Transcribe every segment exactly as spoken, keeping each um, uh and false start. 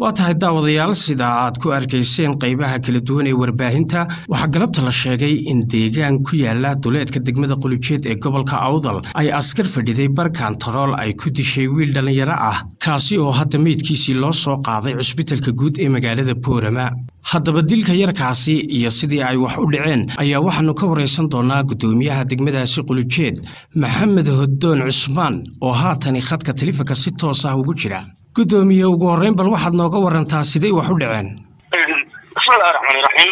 waa tahay daawadayaal sida aad ku arkayseen qaybaha kala duwan ee warbaahinta waxa galabta la sheegay in deegaan ku yaala duleedka degmada Qul-Jeed ee gobolka Awdal ay askar fadhiday barkaan tarool ay ku dishay wiil dhalinyaro ah kaasi oo hadda meedkiisii loo soo qaaday cusbitalka guud ee magaalada Boorama haddaba dilka yarkaasi iyo sidii ay wax u dhiceen ayaa waxaanu ka wareysan doonaa gudoomiyaha degmadaasi Qul-Jeed Maxamed Xuddun Cusmaan oo haatan khadka telefoonka si toos ah ugu jira gudoomiye ugu horeyn bal waxaad nooga warantaa sidii wax u dhiceen bismillaahir rahmaanir rahiim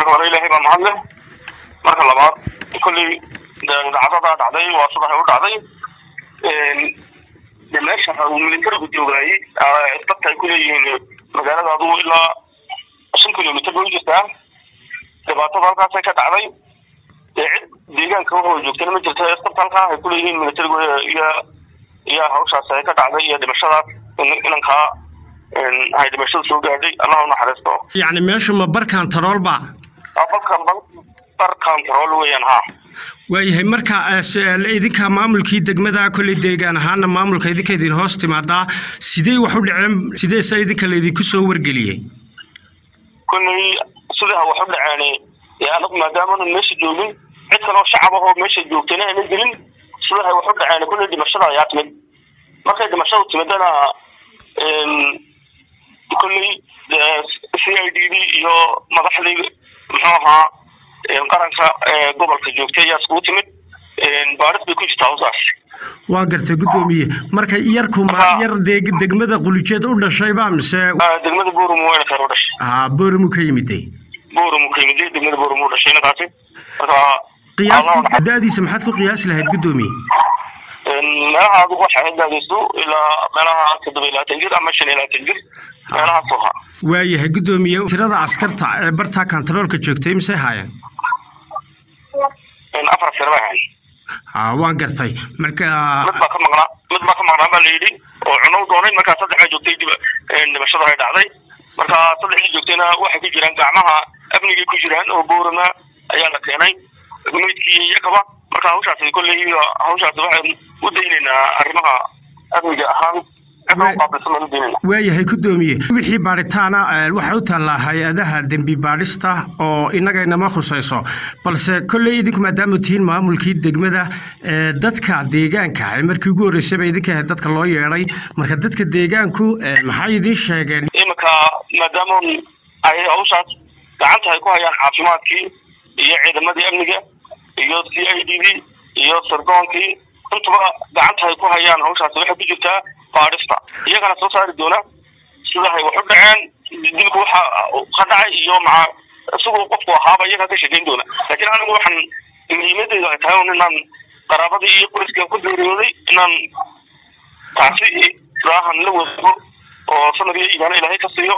marka hore ilaahay baa mahadsan marka labaad kulli dhacdada dhacday waa subax u dhacday ee deegaanka waxa uu military ku joogay dadka ku leeyeen magaalada adu ilaa shan kilomitir u jirtaa dabaato halkaas ay ka dhacday deegaanka oo joogtana ma jirto isbitaalka ay ku leeyeen military iyo يا هوشة سايكة عادية دمشقة إنها هاي دمشقة سوداء أنا هون حريصة يعني ماشي ما بركان ترول بع بركان بركان ترول وينها ويهي مركا أس الإيدين كمامل كي دجمدا كل ديجان هانا مامل كيدي كيدين هاست مع دا سيدي وحول العلم سيدي سيدي كالذي كسور جليه كوني سيدها وحول يعني يا أنا ما دامنا ماشي جوجين عندنا شعب هو ماشي جوجين أنا جلين سيدها وحول يعني كل دمشقة ياتمن marka dimasho timadana in kulli C I D iyo madaxdii maxaaha ee qaranka gobolka joogtay ayaa isku timid in baaris ku jirtaa hoos waa gartay gudoomiye marka yarku ma yar degmada Qul-Jeed u dhashay ba mise degmada Boorama way ka dhashay ah Boorama ka yimid Boorama ka yimid degmada Boorama u dhashay naasi qiyaasta dadii samaxad ku qiyaas lahayd gudoomiye أنا أقول حينها جزء إلى أنا أكتب إلى تنجر أما شن إلى تنجر أنا أصوها. وياه قدوم يو ترى عسكر تع برتا كنترول كشوكتي مسهاي. إن أفرس ربعين. آه وانقرتي. مركا. مثل ما كم غنا مثل ما كم غنا بالليلي وعنو دونين مركا صدق جوتي دب إن بشرة هيدا عادي مركا صدق جوتينا واحد يجران قامها أبني يجران وبورنا أيام كيناي بنويت كي يكبا مركا هوش عشان كل هي هوش عشان وديننا أرمها أبوي أهم أبوي بسمن ديننا. ويا هي كدومي وحي بارتانا الوحوت الله هي ده دنبي بارستا أو إنك إنما خصيصة. بس كل يدك مدام تين ما ملكي دجمدا دتك ديجان كا مركي جور الشباب يدك هدتك الله يراي مركي دتك ديجان كو محايدش هجان. إمك مدام أي أوسط عنده كوا يا عفمات كي يعيد مدي أمنك يوت سي أي دي دي يوت سرقان كي inta gacantay ku hayaan hawshaas waxa ku jirta faarista iyagana soo saari doona sidahay wax u dhaceen dilku waxa qadacay iyo maca isugu qofku haaba iyaga ka shaqeyn doona laakiin anigu waxaan muhiimadeedu ay tahay inaan qaraabadii iyo qoyska ku dooriyay inaan taasi raahan la wado oo sanadii iibana ilaahay ka siiyo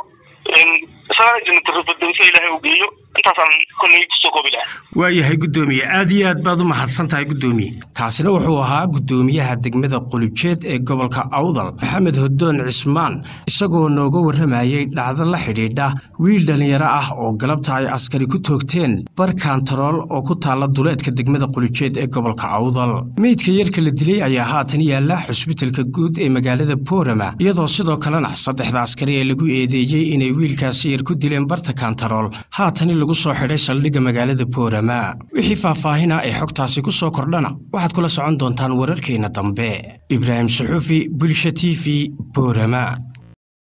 in sanadii inta rubadinka ilaahay u geeyo intaasaan kulli ku soo koobilahay waayahay gudoomiye aad iyo aad baad u mahadsantahay gudoomiye taasina wuxuu ahaa gudoomiyaha degmada Qul-Jeed ee gobolka Awdal Maxamed Xuddun Cusmaan isagoo nooga warramayay dhacdo la xidhiidha wiil dhalinyaro ah oo galabta ay askari ku toogteen barkaan tarool oo ku taala duleedka degmada Qul-Jeed ee gobolka Awdal meedka yarka la dilay ayaa haatan yaala xusbitalka guud ee magaalada Boorama iyadoo sidoo kale saddexda askari ee lagu eedeeyay inay wiilkaasi yar ku dileen barkaan tarool haatan lagu soo xiray saldhigga magaalada Boorama wixii faahfaahin ay xogtaasi ku soo kordhana waxaad kula socon doontaan wararkeena dambe Ibraahim Suxuufi Bulsha T V Boorama.